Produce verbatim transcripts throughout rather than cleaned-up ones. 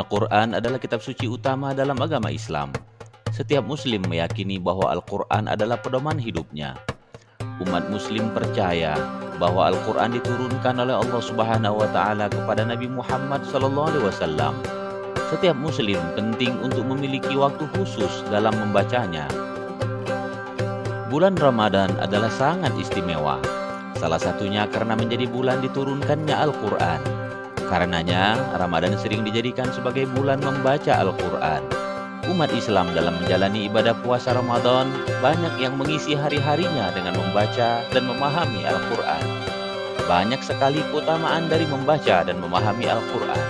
Al-Qur'an adalah kitab suci utama dalam agama Islam. Setiap muslim meyakini bahwa Al-Qur'an adalah pedoman hidupnya. Umat muslim percaya bahwa Al-Qur'an diturunkan oleh Allah Subhanahu wa Ta'ala kepada Nabi Muhammad shallallahu alaihi wasallam. Setiap muslim penting untuk memiliki waktu khusus dalam membacanya. Bulan Ramadan adalah sangat istimewa, salah satunya karena menjadi bulan diturunkannya Al-Qur'an. Karenanya, Ramadan sering dijadikan sebagai bulan membaca Al-Qur'an. Umat Islam dalam menjalani ibadah puasa Ramadan banyak yang mengisi hari-harinya dengan membaca dan memahami Al-Qur'an. Banyak sekali keutamaan dari membaca dan memahami Al-Qur'an.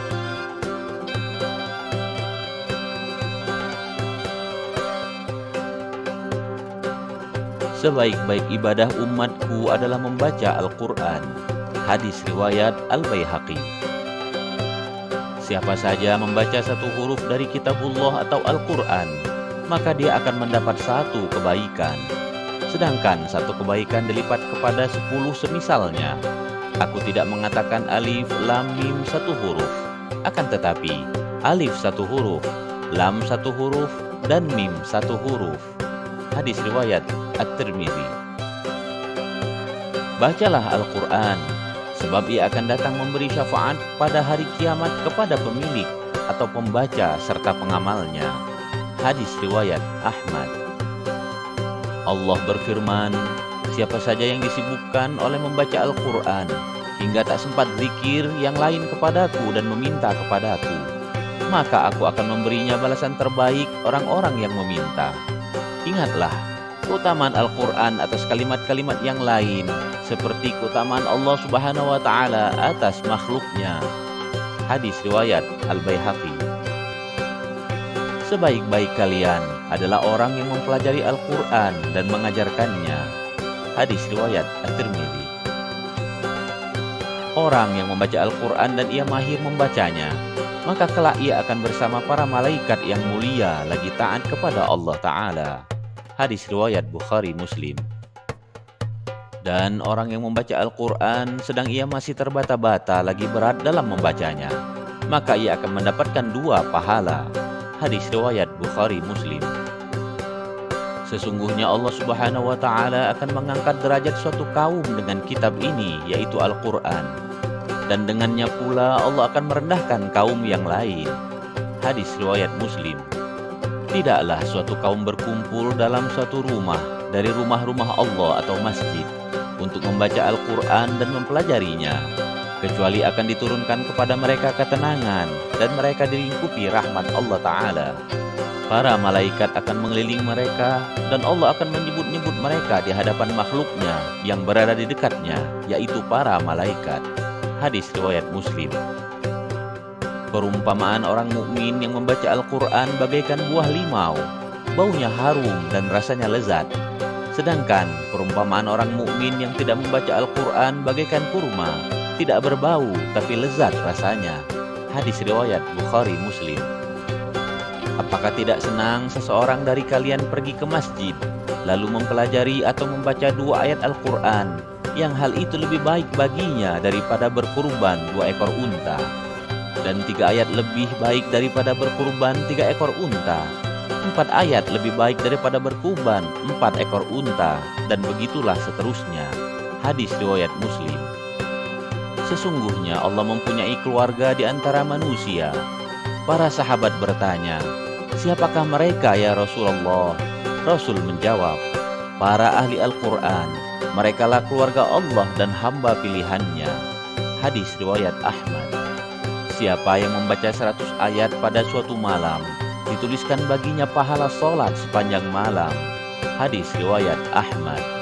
Sebaik-baik ibadah umatku adalah membaca Al-Qur'an. Hadis riwayat Al-Baihaqi. Siapa saja membaca satu huruf dari kitabullah atau Al-Qur'an, maka dia akan mendapat satu kebaikan. Sedangkan satu kebaikan dilipat kepada sepuluh semisalnya. Aku tidak mengatakan alif, lam, mim satu huruf. Akan tetapi, alif satu huruf, lam satu huruf, dan mim satu huruf. Hadis riwayat At-Tirmidzi. Bacalah Al-Qur'an, sebab ia akan datang memberi syafaat pada hari kiamat kepada pemilik atau pembaca serta pengamalnya. Hadis riwayat Ahmad. Allah berfirman, siapa saja yang disibukkan oleh membaca Al-Qur'an hingga tak sempat zikir yang lain kepadaku dan meminta kepadaku, maka aku akan memberinya balasan terbaik orang-orang yang meminta. Ingatlah keutamaan Al-Qur'an atas kalimat-kalimat yang lain, seperti keutamaan Allah Subhanahu wa Ta'ala atas makhluknya. Hadis riwayat Al-Baihaqi. Sebaik-baik kalian adalah orang yang mempelajari Al-Qur'an dan mengajarkannya. Hadis riwayat At-Tirmidzi. Orang yang membaca Al-Qur'an dan ia mahir membacanya, maka kelak ia akan bersama para malaikat yang mulia lagi taat kepada Allah Ta'ala. Hadis riwayat Bukhari Muslim. Dan orang yang membaca Al-Qur'an sedang ia masih terbata-bata lagi berat dalam membacanya, maka ia akan mendapatkan dua pahala. Hadis riwayat Bukhari Muslim. Sesungguhnya Allah Subhanahu wa Ta'ala akan mengangkat derajat suatu kaum dengan kitab ini, yaitu Al-Qur'an. Dan dengannya pula Allah akan merendahkan kaum yang lain. Hadis riwayat Muslim. Tidaklah suatu kaum berkumpul dalam suatu rumah dari rumah-rumah Allah atau masjid untuk membaca Al-Qur'an dan mempelajarinya, kecuali akan diturunkan kepada mereka ketenangan dan mereka dilingkupi rahmat Allah Ta'ala. Para malaikat akan mengeliling mereka dan Allah akan menyebut-nyebut mereka di hadapan makhluknya yang berada di dekatnya, yaitu para malaikat. Hadis riwayat Muslim. Perumpamaan orang mukmin yang membaca Al-Qur'an bagaikan buah limau, baunya harum dan rasanya lezat. Sedangkan perumpamaan orang mukmin yang tidak membaca Al-Qur'an bagaikan kurma, tidak berbau tapi lezat rasanya. Hadis riwayat Bukhari Muslim. Apakah tidak senang seseorang dari kalian pergi ke masjid lalu mempelajari atau membaca dua ayat Al-Qur'an, yang hal itu lebih baik baginya daripada berkurban dua ekor unta? Dan tiga ayat lebih baik daripada berkurban tiga ekor unta. Empat ayat lebih baik daripada berkurban empat ekor unta. Dan begitulah seterusnya. Hadis riwayat Muslim. Sesungguhnya Allah mempunyai keluarga di antara manusia. Para sahabat bertanya, siapakah mereka ya Rasulullah? Rasul menjawab, para ahli Al-Qur'an. Merekalah keluarga Allah dan hamba pilihannya. Hadis riwayat Ahmad. Siapa yang membaca seratus ayat pada suatu malam, dituliskan baginya pahala sholat sepanjang malam. Hadis riwayat Ahmad.